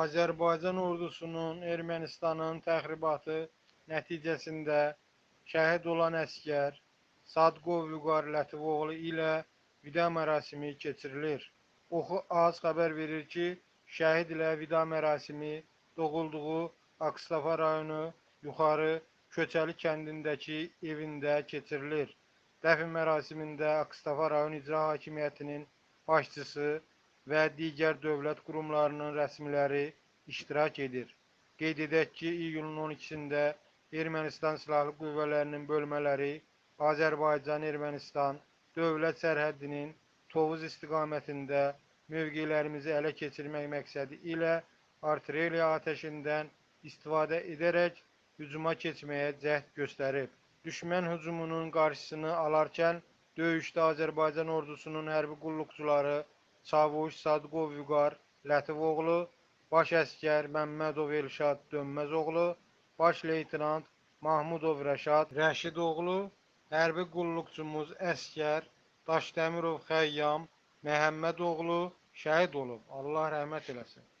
Azərbaycan ordusunun Ermənistanın təxribatı nəticəsində şəhid olan əskər Sadıqov Vüqar Lətif oğlu ilə vida mərasimi keçirilir. Oxu az xəbər verir ki, şəhid ilə vida mərasimi doğulduğu Aqstafa rayonu yuxarı Köçəli kəndindəki evində keçirilir. Dəfn mərasimində Aqstafa rayon icra hakimiyyətinin başçısı və digər dövlət qurumlarının rəsmiləri iştirak edir. Qeyd edək ki, iyulun 12-də Ermənistan Silahlı Qüvvələrinin bölmələri Azərbaycan-Ermənistan dövlət sərhədinin Tovuz istiqamətində mövqelərimizi ələ keçirmək məqsədi ilə artilleriya atəşindən istifadə edərək hücuma keçməyə cəhd göstərib. Düşmən hücumunun qarşısını alarkən döyüşdə Azərbaycan ordusunun hərbi qulluqçuları Çavuş Sadıqov Vüqar Lətif oğlu, baş əskər Məmmədov Elşad Dönməz oğlu, baş leytenant Mahmudov Rəşad Rəşid oğlu, hərbi qulluqçumuz əskər Dəmirov Xəyyam Məhəmməd oğlu şəhid olub. Allah rəhmət eləsin.